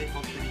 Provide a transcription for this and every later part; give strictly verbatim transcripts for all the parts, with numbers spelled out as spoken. ね、本当に。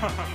Ha ha.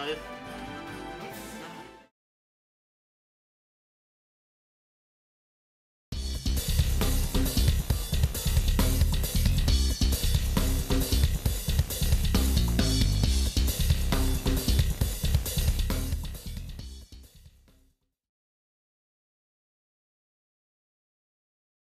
Yes.